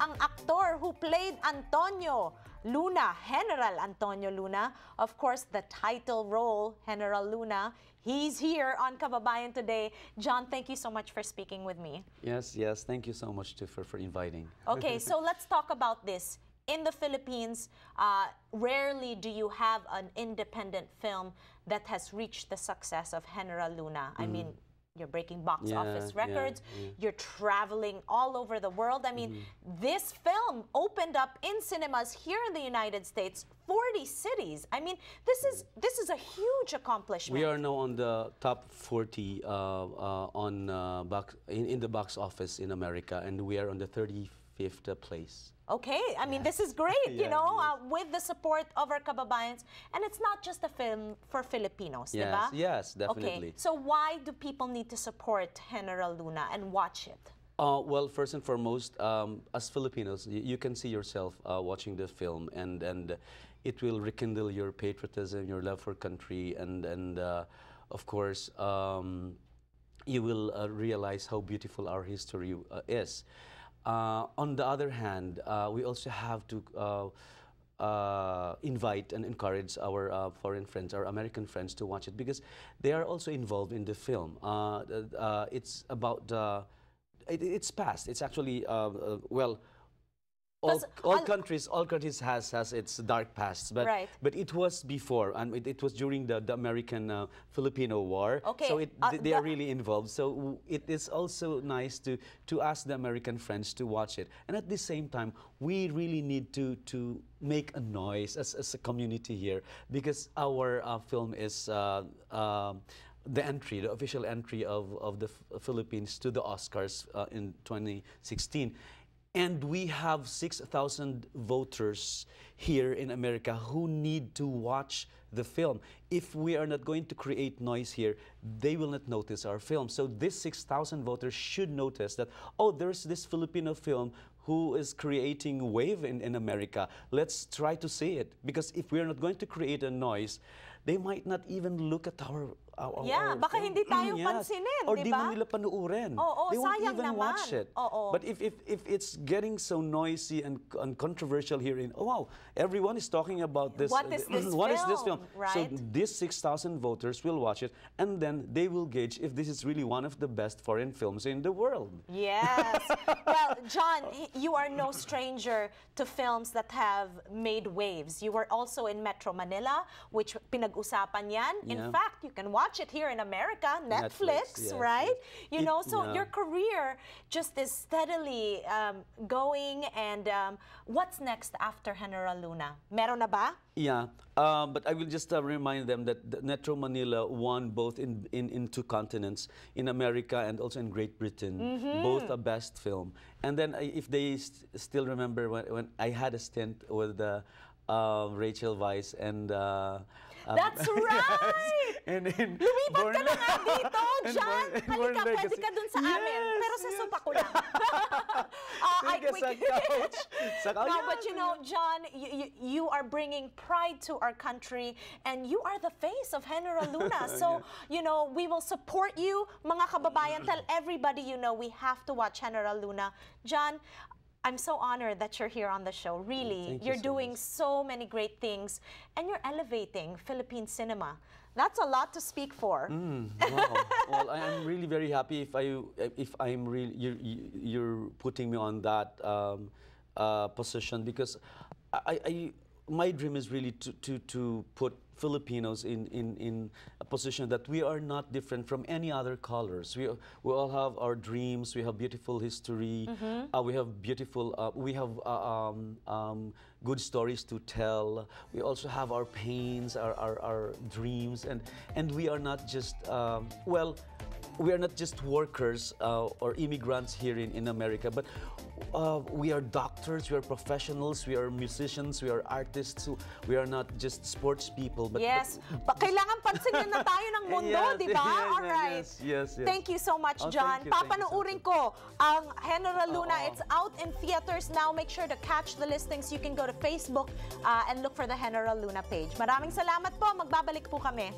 ang aktor who played Antonio Luna, Heneral Antonio Luna. Of course, the title role, Heneral Luna. He's here on Kababayan Today. John, thank you so much for speaking with me. Yes, yes. Thank you so much, Tifer, for inviting. Okay, so let's talk about this. In the Philippines, rarely do you have an independent film that has reached the success of Heneral Luna. I mean, you're breaking box office records, you're traveling all over the world. I mean, this film opened up in cinemas here in the United States, 40 cities. I mean, this is a huge accomplishment. We are now on the top 40 in the box office in America, and we are on the 35th place. Okay, I mean, this is great, you know, with the support of our Kababayans. And it's not just a film for Filipinos, yes, diba? Yes, definitely. Okay, so why do people need to support Heneral Luna and watch it? Well, first and foremost, as Filipinos, you can see yourself watching the film, and it will rekindle your patriotism, your love for country, and of course, you will realize how beautiful our history is. On the other hand, we also have to invite and encourage our foreign friends, our American friends, to watch it, because they are also involved in the film. It's about it's past. It's actually well, all countries has its dark past, but right. But it was before, and it was during the American Filipino War. Okay, so they are really involved. So it is also nice to ask the American friends to watch it, and at the same time, we really need to make a noise as a community here, because our film is. The entry, the official entry of the Philippines to the Oscars in 2016. And we have 6,000 voters here in America who need to watch the film. If we are not going to create noise here, they will not notice our film. So this 6,000 voters should notice that, oh, there's this Filipino film who is creating a wave in America. Let's try to see it. Because if we're not going to create a noise, they might not even look at our yeah, baka film. Hindi tayo pansinin, or di ba? Or di man nila panuurin. Oh, they won't even naman. Watch it. Oh. But if it's getting so noisy and controversial here in, oh wow, everyone is talking about this. What is this film? Right? So these 6,000 voters will watch it, and then they will gauge if this is really one of the best foreign films in the world. Yes. Well, John, you are no stranger to films that have made waves. You were also in Metro Manila, which pinag-usapan yan. In fact, you can watch it here in America, Netflix, yes, right? Yes. You know, so your career just is steadily going. And what's next after Heneral Luna? Meron na ba? Yeah, but I will just remind them that Metro Manila won both in two continents, in America and also in Great Britain, both a best film. And then if they still remember when I had a stint with Rachel Weiss and that's right. And lumipat ka na nga dito, John. Halika, pwede ka dun sa amin. Pero sa sopa ko lang. No, but you know, John, you are bringing pride to our country, and you are the face of Heneral Luna. So, you know, we will support you, mga kababayan. Tell everybody, you know, we have to watch Heneral Luna. John, I'm so honored that you're here on the show. Really, you're doing so many great things, and you're elevating Philippine cinema. That's a lot to speak for. Wow. Well, I'm really very happy if you're putting me on that position, because my dream is really to put Filipinos in a position that we are not different from any other colors. We all have our dreams. We have beautiful history. We have beautiful. We have good stories to tell. We also have our pains, our dreams, and we are not just well. We are not just workers or immigrants here in America, but we are doctors, we are professionals, we are musicians, we are artists, we are not just sports people. But, yes, but kailangan pansinin na tayo ng mundo, di ba? All right. Yes. Thank you so much, John. Papanoorin ko ang Heneral Luna. It's out in theaters now. Make sure to catch the listings. You can go to Facebook and look for the Heneral Luna page. Maraming salamat po. Magbabalik po kami.